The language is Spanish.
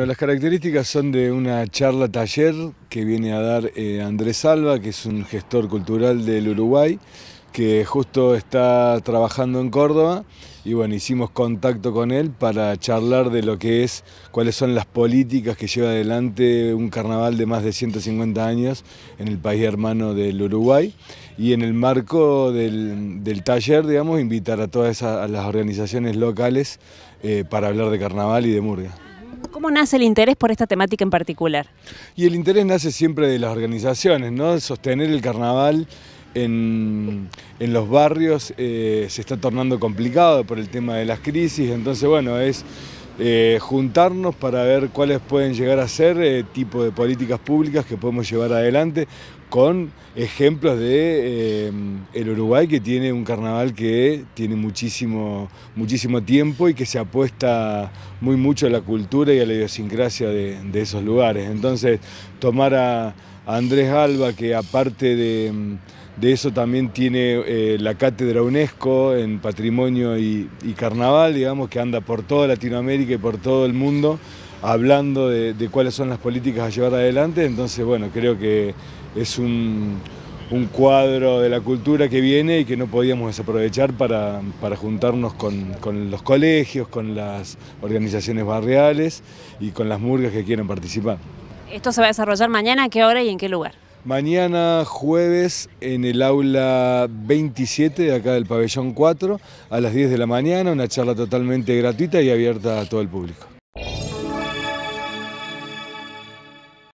Bueno, las características son de una charla-taller que viene a dar Andrés Alba, que es un gestor cultural del Uruguay, que justo está trabajando en Córdoba y bueno, hicimos contacto con él para charlar de lo que es, cuáles son las políticas que lleva adelante un carnaval de más de 150 años en el país hermano del Uruguay, y en el marco del taller, digamos, invitar a todas las organizaciones locales para hablar de carnaval y de MURGA. ¿Cómo nace el interés por esta temática en particular? Y el interés nace siempre de las organizaciones, ¿no? Sostener el carnaval en los barrios se está tornando complicado por el tema de las crisis, entonces bueno, es juntarnos para ver cuáles pueden llegar a ser tipo de políticas públicas que podemos llevar adelante, con ejemplos de el Uruguay, que tiene un carnaval que tiene muchísimo tiempo y que se apuesta muy mucho a la cultura y a la idiosincrasia de esos lugares. Entonces, tomar a Andrés Alba, que aparte de eso también tiene la cátedra UNESCO en patrimonio y carnaval, digamos, que anda por toda Latinoamérica y por todo el mundo hablando de cuáles son las políticas a llevar adelante. Entonces, bueno, creo que es un cuadro de la cultura que viene y que no podíamos desaprovechar para juntarnos con los colegios, con las organizaciones barriales y con las murgas que quieran participar. ¿Esto se va a desarrollar mañana? ¿A qué hora y en qué lugar? Mañana jueves en el aula 27 de acá del pabellón 4 a las 10 de la mañana, una charla totalmente gratuita y abierta a todo el público.